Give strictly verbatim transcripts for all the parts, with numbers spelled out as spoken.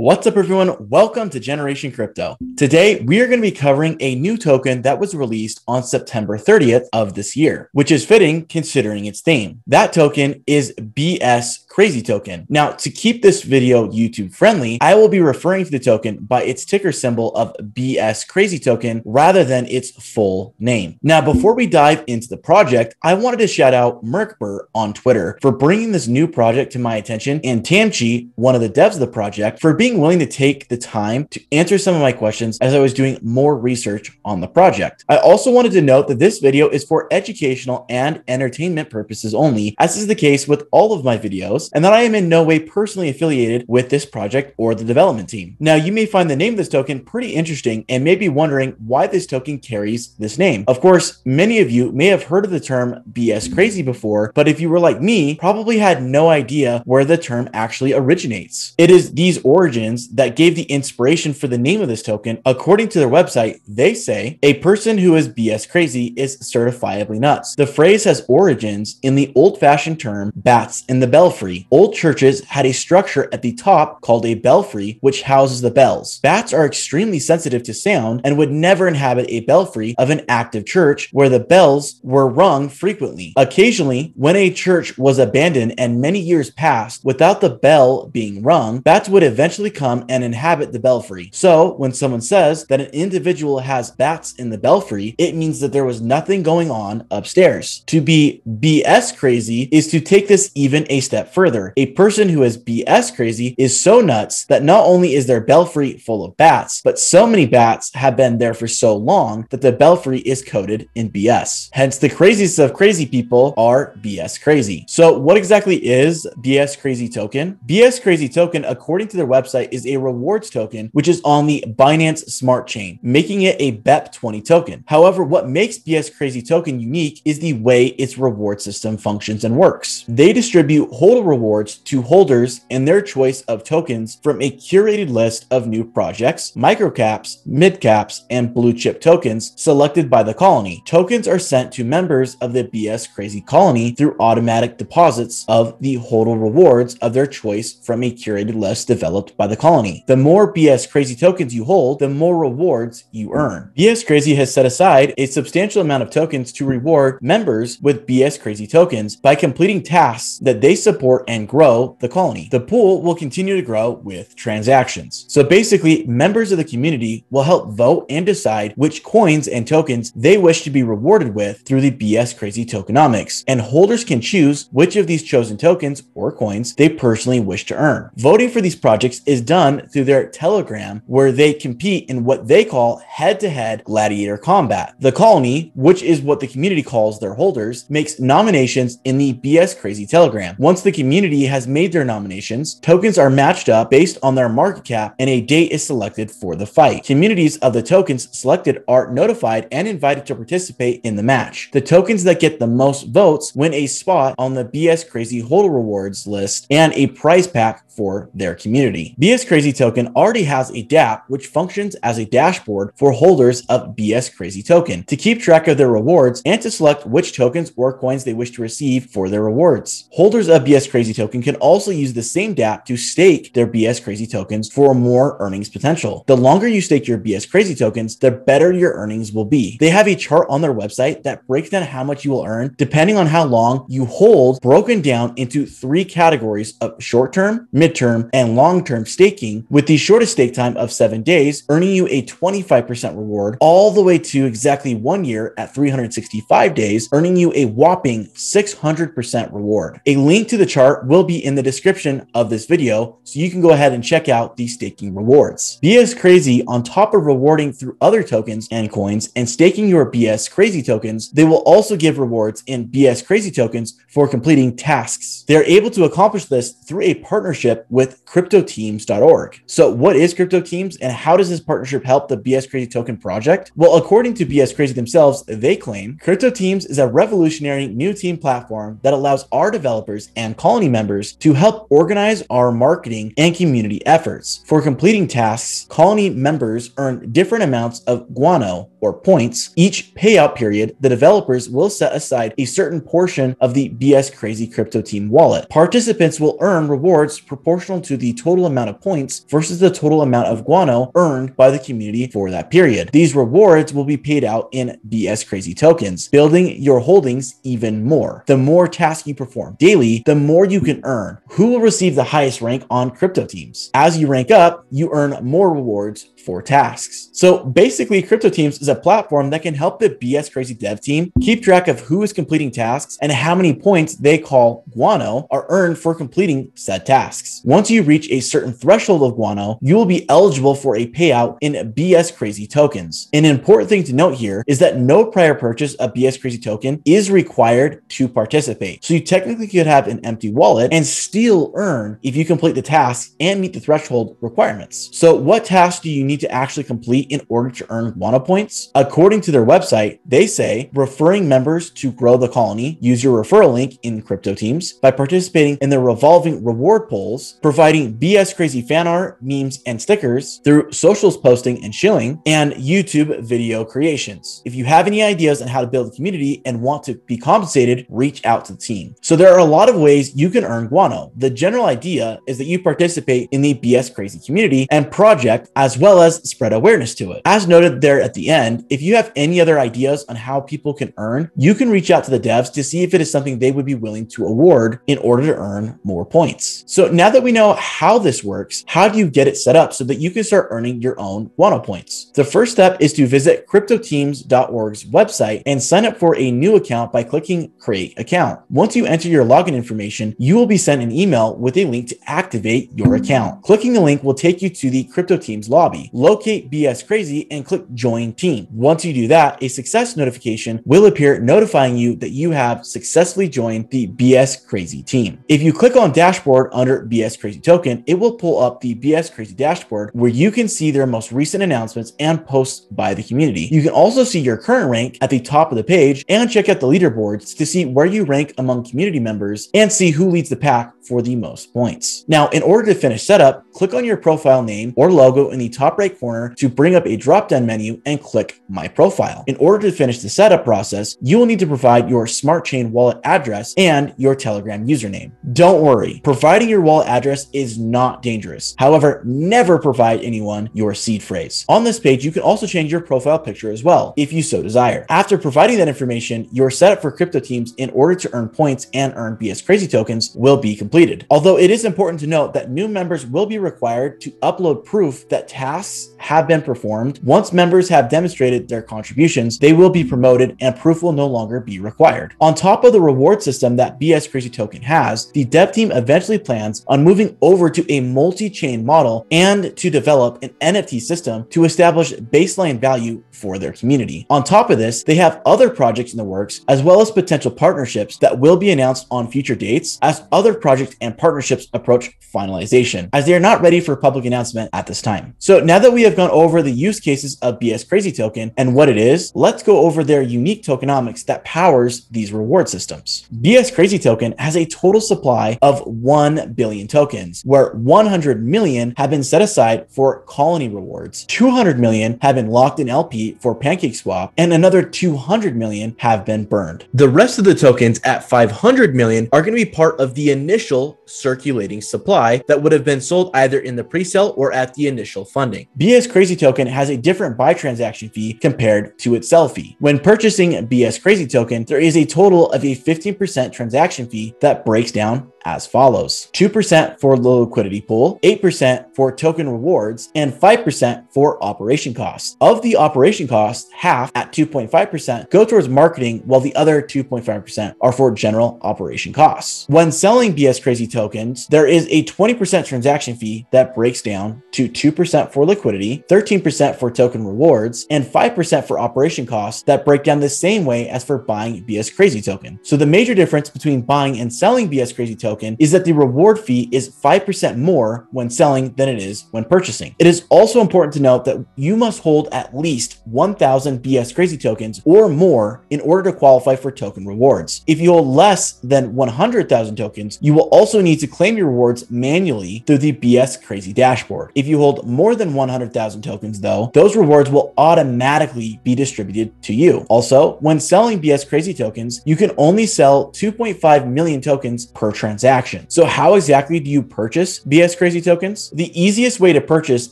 What's up, everyone? Welcome to Generation Crypto. Today, we are going to be covering a new token that was released on September thirtieth of this year, which is fitting considering its theme. That token is BSCrazy token. Now, to keep this video YouTube friendly, I will be referring to the token by its ticker symbol of BSCrazy token rather than its full name. Now, before we dive into the project, I wanted to shout out Merkbur on Twitter for bringing this new project to my attention, and Tamchi, one of the devs of the project, for being willing to take the time to answer some of my questions as I was doing more research on the project. I also wanted to note that this video is for educational and entertainment purposes only, as is the case with all of my videos, and that I am in no way personally affiliated with this project or the development team. Now, you may find the name of this token pretty interesting and may be wondering why this token carries this name. Of course, many of you may have heard of the term BSCrazy before, but if you were like me, probably had no idea where the term actually originates. It is these origins Origins that gave the inspiration for the name of this token. According to their website, they say, "A person who is BSCrazy is certifiably nuts. The phrase has origins in the old-fashioned term bats in the belfry. Old churches had a structure at the top called a belfry, which houses the bells. Bats are extremely sensitive to sound and would never inhabit a belfry of an active church where the bells were rung frequently. Occasionally, when a church was abandoned and many years passed without the bell being rung, bats would eventually come and inhabit the belfry. So when someone says that an individual has bats in the belfry, it means that there was nothing going on upstairs. To be BSCrazy is to take this even a step further. A person who is BSCrazy is so nuts that not only is their belfry full of bats, but so many bats have been there for so long that the belfry is coated in B S. Hence, the craziest of crazy people are BSCrazy." So what exactly is BSCrazy token? BSCrazy token, according to their website, is a rewards token, which is on the Binance Smart Chain, making it a B E P twenty token. However, what makes BSCrazy token unique is the way its reward system functions and works. They distribute holder rewards to holders and their choice of tokens from a curated list of new projects, microcaps, midcaps, and blue chip tokens selected by the colony. Tokens are sent to members of the BSCrazy colony through automatic deposits of the holder rewards of their choice from a curated list developed by the colony. The more BSCrazy tokens you hold, the more rewards you earn. BSCrazy has set aside a substantial amount of tokens to reward members with BSCrazy tokens by completing tasks that they support and grow the colony. The pool will continue to grow with transactions. So basically, members of the community will help vote and decide which coins and tokens they wish to be rewarded with through the BSCrazy tokenomics, and holders can choose which of these chosen tokens or coins they personally wish to earn. Voting for these projects is done through their Telegram, where they compete in what they call head-to-head gladiator combat. The colony, which is what the community calls their holders, makes nominations in the BSCrazy Telegram. Once the community has made their nominations, tokens are matched up based on their market cap and a date is selected for the fight. Communities of the tokens selected are notified and invited to participate in the match. The tokens that get the most votes win a spot on the BSCrazy holder rewards list and a prize pack for their community. BSCrazy token already has a dApp, which functions as a dashboard for holders of BSCrazy token to keep track of their rewards and to select which tokens or coins they wish to receive for their rewards. Holders of BSCrazy token can also use the same dApp to stake their BSCrazy tokens for more earnings potential. The longer you stake your BSCrazy tokens, the better your earnings will be. They have a chart on their website that breaks down how much you will earn depending on how long you hold, broken down into three categories of short-term, mid term and long-term staking, with the shortest stake time of seven days earning you a twenty-five percent reward, all the way to exactly one year at three hundred sixty-five days, earning you a whopping six hundred percent reward. A link to the chart will be in the description of this video, so you can go ahead and check out the staking rewards. BSCrazy, on top of rewarding through other tokens and coins and staking your BSCrazy tokens, they will also give rewards in BSCrazy tokens for completing tasks. They are able to accomplish this through a partnership with Crypto Teams dot org. So what is CryptoTeams and how does this partnership help the BSCrazy token project? Well, according to BSCrazy themselves, they claim CryptoTeams is a revolutionary new team platform that allows our developers and colony members to help organize our marketing and community efforts. For completing tasks, colony members earn different amounts of guano or points. Each payout period, the developers will set aside a certain portion of the BSCrazy Crypto Team wallet. Participants will earn rewards proportional to the total amount of points versus the total amount of guano earned by the community for that period. These rewards will be paid out in BSCrazy tokens, building your holdings even more. The more tasks you perform daily, the more you can earn. Who will receive the highest rank on Crypto Teams? As you rank up, you earn more rewards for tasks. So basically, Crypto Teams is a platform that can help the BSCrazy dev team keep track of who is completing tasks and how many points they call guano are earned for completing said tasks. Once you reach a certain threshold of guano, you will be eligible for a payout in BSCrazy tokens. An important thing to note here is that no prior purchase of BSCrazy token is required to participate. So you technically could have an empty wallet and still earn if you complete the task and meet the threshold requirements. So what tasks do you need to actually complete in order to earn guano points? According to their website, they say referring members to grow the colony, use your referral link in Crypto Teams by participating in the revolving reward polls, providing BSCrazy fan art, memes, and stickers through socials posting and shilling, and YouTube video creations. If you have any ideas on how to build a community and want to be compensated, reach out to the team. So there are a lot of ways you can earn guano. The general idea is that you participate in the BSCrazy community and project, as well as spread awareness to it. As noted there at the end, if you have any other ideas on how people can earn, you can reach out to the devs to see if it is something they would be willing to award in order to earn more points. So now that we know how this works, how do you get it set up so that you can start earning your own guano points? The first step is to visit Crypto Teams dot org's website and sign up for a new account by clicking Create Account. Once you enter your login information, you will be sent an email with a link to activate your account. Clicking the link will take you to the Crypto Teams lobby. Locate BSCrazy and click Join Team. Once you do that, a success notification will appear notifying you that you have successfully joined the BSCrazy team. If you click on Dashboard under BSCrazy token, it will pull up the BSCrazy dashboard where you can see their most recent announcements and posts by the community. You can also see your current rank at the top of the page and check out the leaderboards to see where you rank among community members and see who leads the pack for the most points. Now, in order to finish setup, click on your profile name or logo in the top right corner to bring up a drop-down menu and click My Profile. In order to finish the setup process, you will need to provide your Smart Chain wallet address and your Telegram username. Don't worry, providing your wallet address is not dangerous. However, never provide anyone your seed phrase. On this page, you can also change your profile picture as well, if you so desire. After providing that information, your setup for Crypto Teams in order to earn points and earn BSCrazy tokens will be completed. Although it is important to note that new members will be required to upload proof that tasks have been performed. Once members have demonstrated their contributions, they will be promoted and proof will no longer be required. On top of the reward system that BSCrazy token has, the dev team eventually plans on moving over to a multi-chain model and to develop an N F T system to establish baseline value for their community. On top of this, they have other projects in the works, as well as potential partnerships that will be announced on future dates as other projects and partnerships approach finalization, as they are not ready for public announcement at this time. So now that we have gone over the use cases of BSCrazy token and what it is, let's go over their unique tokenomics that powers these reward systems. BSCrazy token has a total supply of one billion tokens, where one hundred million have been set aside for colony rewards, two hundred million have been locked in L P for PancakeSwap, and another two hundred million have been burned. The rest of the tokens at five hundred million are going to be part of the initial circulating supply that would have been sold either in the pre-sale or at the initial funding. BSCrazy token has a different buy transaction fee compared to its sell fee. When purchasing BSCrazy token, there is a total of a fifteen percent transaction fee that breaks down as follows: two percent for the liquidity pool, eight percent for token rewards, and five percent for operation costs. Of the operation costs, half at two point five percent go towards marketing, while the other two point five percent are for general operation costs. When selling BSCrazy tokens, there is a twenty percent transaction fee that breaks down to two percent for liquidity, thirteen percent for token rewards, and five percent for operation costs that break down the same way as for buying BSCrazy token. So the major difference between buying and selling BSCrazy token is that the reward fee is five percent more when selling than it is when purchasing. It is also important to note that you must hold at least one thousand BSCrazy tokens or more in order to qualify for token rewards. If you hold less than one hundred thousand tokens, you will also need to claim your rewards manually through the BSCrazy dashboard. If you hold more than one hundred thousand tokens though, those rewards will automatically be distributed to you. Also, when selling BSCrazy tokens, you can only sell two point five million tokens per transaction. transaction. So how exactly do you purchase BSCrazy tokens? The easiest way to purchase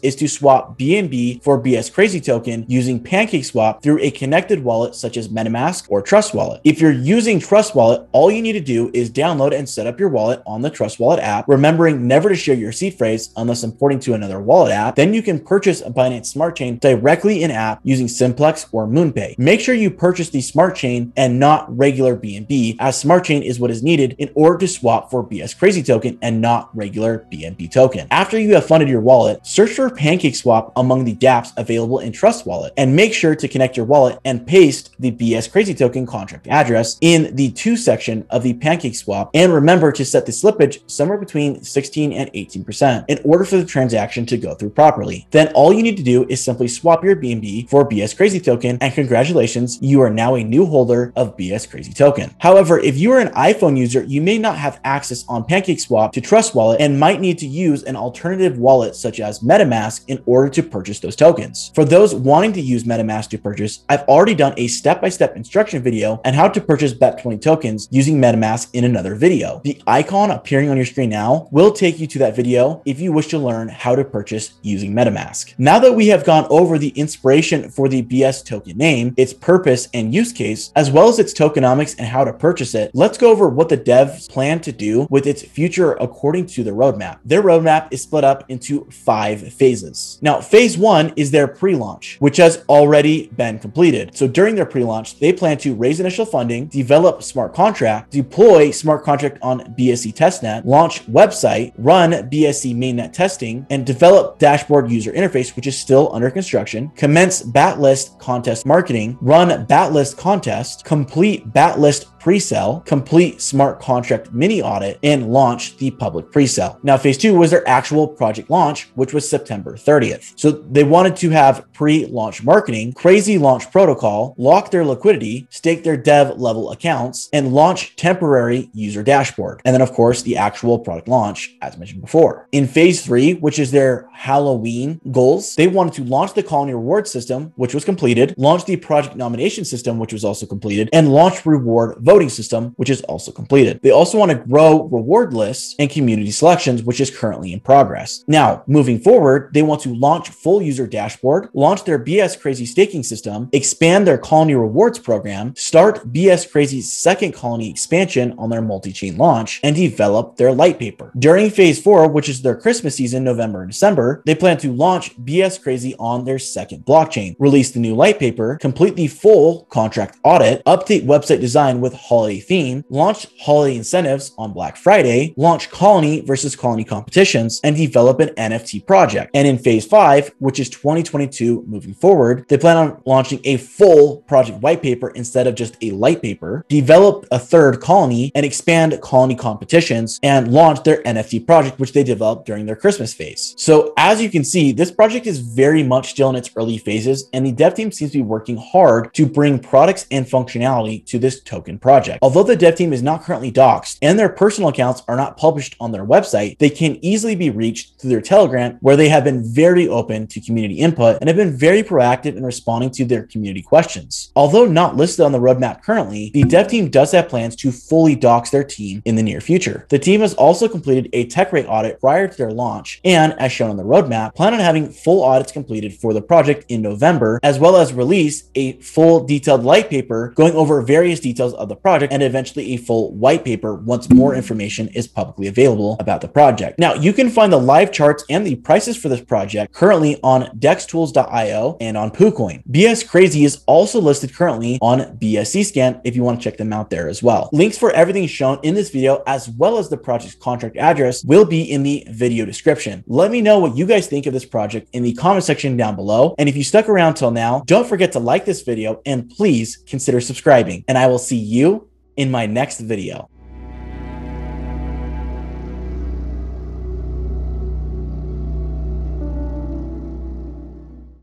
is to swap B N B for BSCrazy token using PancakeSwap through a connected wallet such as MetaMask or Trust Wallet. If you're using Trust Wallet, all you need to do is download and set up your wallet on the Trust Wallet app, remembering never to share your seed phrase unless importing to another wallet app. Then you can purchase a Binance Smart Chain directly in app using Simplex or MoonPay. Make sure you purchase the Smart Chain and not regular B N B, as Smart Chain is what is needed in order to swap for BSCrazy token and not regular B N B token. After you have funded your wallet, search for PancakeSwap among the dApps available in Trust Wallet and make sure to connect your wallet and paste the BSCrazy token contract address in the to section of the PancakeSwap, and remember to set the slippage somewhere between sixteen and eighteen percent in order for the transaction to go through properly. Then all you need to do is simply swap your B N B for BSCrazy token, and congratulations, you are now a new holder of BSCrazy token. However, if you are an iPhone user, you may not have access on PancakeSwap to Trust Wallet and might need to use an alternative wallet such as MetaMask in order to purchase those tokens. For those wanting to use MetaMask to purchase, I've already done a step-by-step instruction video on how to purchase B E P twenty tokens using MetaMask in another video. The icon appearing on your screen now will take you to that video if you wish to learn how to purchase using MetaMask. Now that we have gone over the inspiration for the B S token name, its purpose and use case, as well as its tokenomics and how to purchase it, let's go over what the devs plan to do with its future according to the roadmap. Their roadmap is split up into five phases. Now, phase one is their pre-launch, which has already been completed. So during their pre-launch, they plan to raise initial funding, develop smart contract, deploy smart contract on B S C testnet, launch website, run B S C mainnet testing, and develop dashboard user interface, which is still under construction, commence BATlist contest marketing, run BATlist contest, complete BATlist pre-sale, complete smart contract mini audit, and launch the public pre-sale. Now, phase two was their actual project launch, which was September thirtieth. So they wanted to have pre-launch marketing, crazy launch protocol, lock their liquidity, stake their dev level accounts, and launch temporary user dashboard. And then of course, the actual product launch, as mentioned before. In phase three, which is their Halloween goals, they wanted to launch the colony reward system, which was completed, launch the project nomination system, which was also completed, and launch reward voting system, which is also completed. They also want to grow reward lists and community selections, which is currently in progress. Now, moving forward, they want to launch full user dashboard, launch their BSCrazy staking system, expand their colony rewards program, start BSCrazy's second colony expansion on their multi-chain launch, and develop their light paper. During phase four, which is their Christmas season, November and December, they plan to launch BSCrazy on their second blockchain, release the new light paper, complete the full contract audit, update website design with holiday theme, launch holiday incentives on Black Friday, launch colony versus colony competitions, and develop an N F T project. And in phase five, which is twenty twenty-two moving forward, they plan on launching a full project white paper instead of just a light paper, develop a third colony, and expand colony competitions, and launch their N F T project, which they developed during their Christmas phase. So as you can see, this project is very much still in its early phases, and the dev team seems to be working hard to bring products and functionality to this token project. Project. Although the dev team is not currently doxed and their personal accounts are not published on their website, they can easily be reached through their Telegram, where they have been very open to community input and have been very proactive in responding to their community questions. Although not listed on the roadmap currently, the dev team does have plans to fully dox their team in the near future. The team has also completed a tech rate audit prior to their launch and, as shown on the roadmap, plan on having full audits completed for the project in November, as well as release a full detailed light paper going over various details of the project and eventually a full white paper once more information is publicly available about the project. Now, you can find the live charts and the prices for this project currently on Dextools dot i o and on PooCoin. BSCrazy is also listed currently on B S C Scan if you want to check them out there as well. Links for everything shown in this video, as well as the project's contract address, will be in the video description. Let me know what you guys think of this project in the comment section down below. And if you stuck around till now, don't forget to like this video and please consider subscribing. And I will see you in my next video.